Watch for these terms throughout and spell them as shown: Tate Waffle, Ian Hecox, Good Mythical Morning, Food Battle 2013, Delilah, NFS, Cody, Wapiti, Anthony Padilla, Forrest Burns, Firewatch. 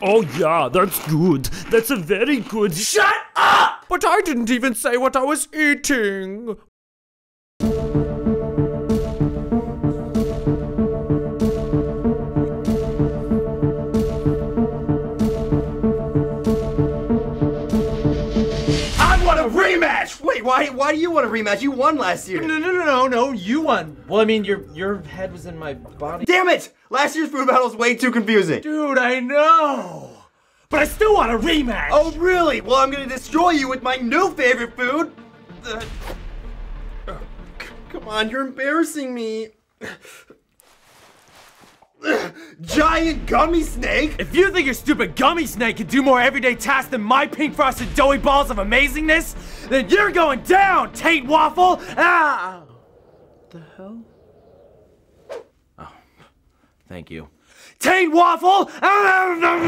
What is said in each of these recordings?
Oh yeah, that's good. That's a very good— Shut up! But I didn't even say what I was eating. Wait, why do you want a rematch? You won last year. No, you won. Well, I mean, your head was in my body. Damn it! Last year's food battle's way too confusing. Dude, I know. But I still want a rematch. Oh, really? Well, I'm gonna destroy you with my new favorite food. Come on, you're embarrassing me. Giant gummy snake? If you think your stupid gummy snake can do more everyday tasks than my pink frosted doughy balls of amazingness, then you're going down, Tate Waffle! Ah! What the hell? Oh, thank you. Tate Waffle! Ah!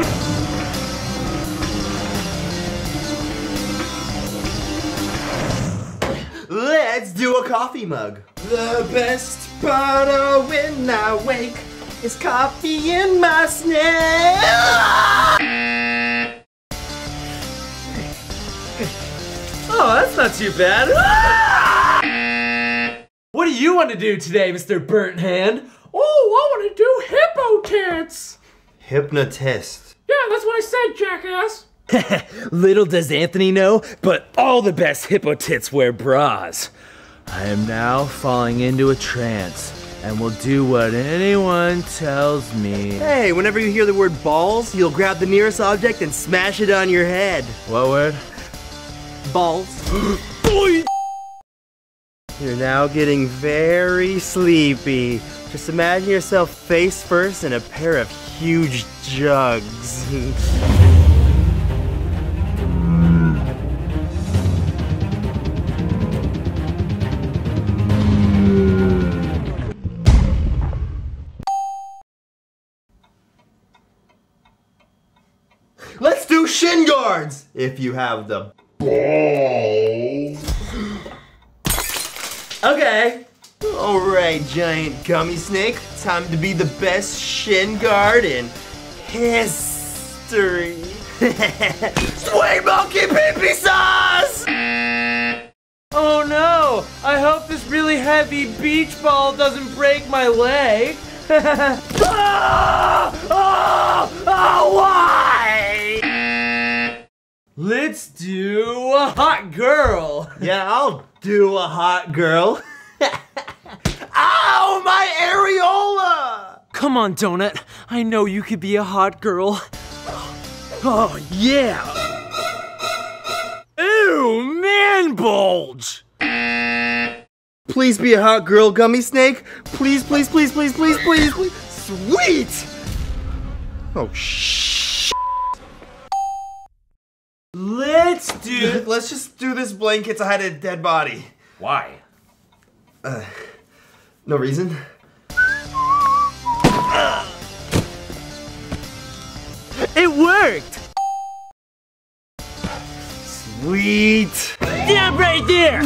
Let's do a coffee mug. The best butter when I wake. It's coffee in my snake! Oh, that's not too bad. What do you want to do today, Mr. Burnt Hand? Oh, I want to do hypnotist. Hypnotist? Yeah, that's what I said, jackass. Little does Anthony know, but all the best hippo tits wear bras. I am now falling into a trance and will do what anyone tells me. Hey, whenever you hear the word balls, you'll grab the nearest object and smash it on your head. What word? Balls. Boy! You're now getting very sleepy. Just imagine yourself face first in a pair of huge jugs. Let's do shin guards, if you have the balls. Okay. Alright, giant gummy snake. Time to be the best shin guard in history. Sweet monkey pee-pee sauce! Oh no, I hope this really heavy beach ball doesn't break my leg. Why? Let's do a hot girl. Yeah, I'll do a hot girl. Ow, my areola! Come on, Donut. I know you could be a hot girl. Oh, yeah. Ew, man bulge. Please be a hot girl, gummy snake. Please, please, please, please, please, please, please. Sweet! Oh, shit. Let's just do this blanket to hide a dead body. Why? No reason. It worked! Sweet! Damn right there!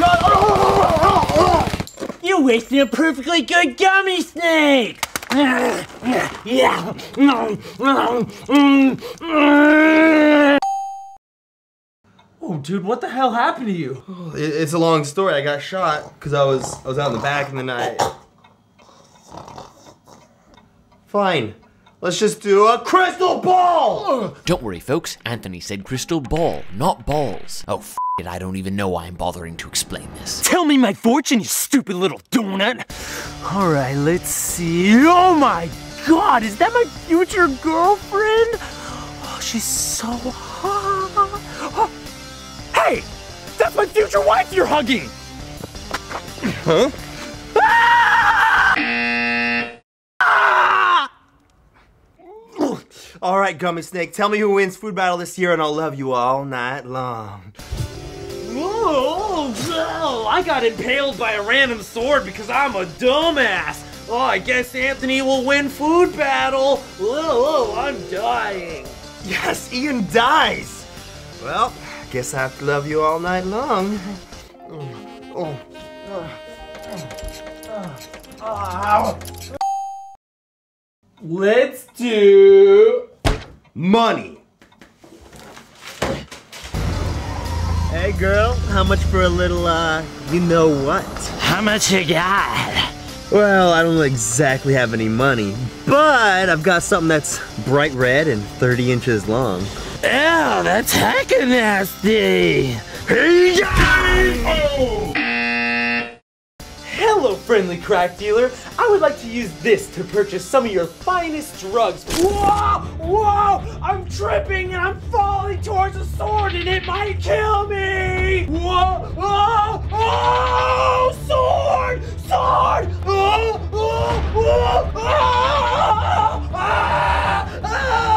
You wasted a perfectly good gummy snake! Yeah. Oh, dude, what the hell happened to you? It's a long story. I got shot because I was out in the back and then I... Fine. Let's just do a crystal ball! Don't worry, folks. Anthony said crystal ball, not balls. Oh, f it. I don't even know why I'm bothering to explain this. Tell me my fortune, you stupid little donut. All right, let's see. Oh my God, is that my future girlfriend? Oh, she's so hot. Oh. Hey, that's my future wife you're hugging. Huh? All right, Gummy Snake, tell me who wins food battle this year and I'll love you all night long. Oh, I got impaled by a random sword because I'm a dumbass. Oh, I guess Anthony will win food battle. Oh, I'm dying. Yes, Ian dies. Well, I guess I have to love you all night long. Let's do... money. Hey girl, how much for a little, you know what? How much you got? Well, I don't exactly have any money, but I've got something that's bright red and 30 inches long. Ew, that's hecka nasty! Hello, friendly crack dealer. I would like to use this to purchase some of your finest drugs. Whoa! Whoa! I'm tripping and I'm falling towards a sword and it might kill me! Whoa! Whoa! Oh! Sword! Sword! Oh! Oh! Oh! Oh! Ah! Oh!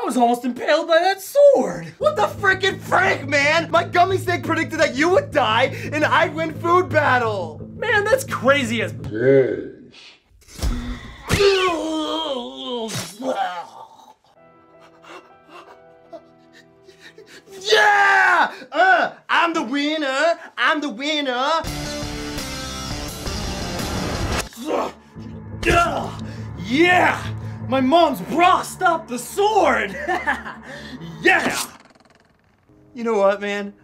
I was almost impaled by that sword! What the frickin' frick, man? My gummy snake predicted that you would die and I'd win food battle! Man, that's crazy as yeah! I'm the winner! I'm the winner! Yeah! My mom's bra stopped the sword! Yeah! You know what, man?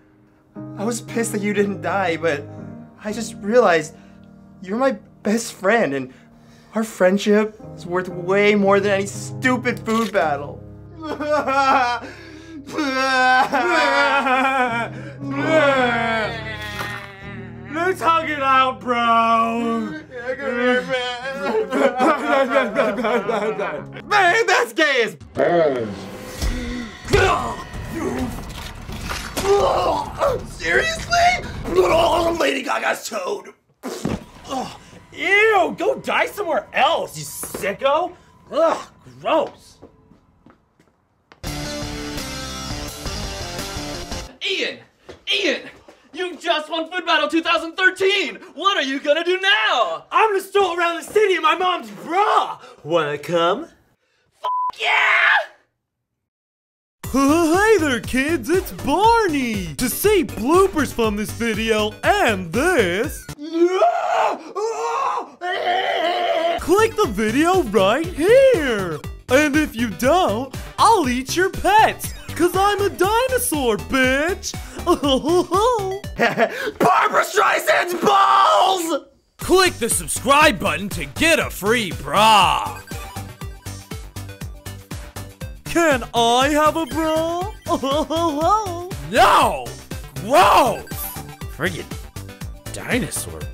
I was pissed that you didn't die, but I just realized you're my best friend, and our friendship is worth way more than any stupid food battle. Let's hug it out, bro! Yeah, come here, man. Man, that's gay as seriously? Lady Gaga's toad! Ew, go die somewhere else, you sicko! Ugh, gross! Ian! Ian! You just won Food Battle 2013! What are you gonna do now? I'm gonna stroll around the city in my mom's bra! Wanna come? F*** yeah! Hey there kids, it's Barney! To see bloopers from this video and this, click the video right here! And if you don't, I'll eat your pets! Cause I'm a dinosaur, bitch! Barbra Streisand's balls! Click the subscribe button to get a free bra! Can I have a bra? No! Gross! Friggin' dinosaur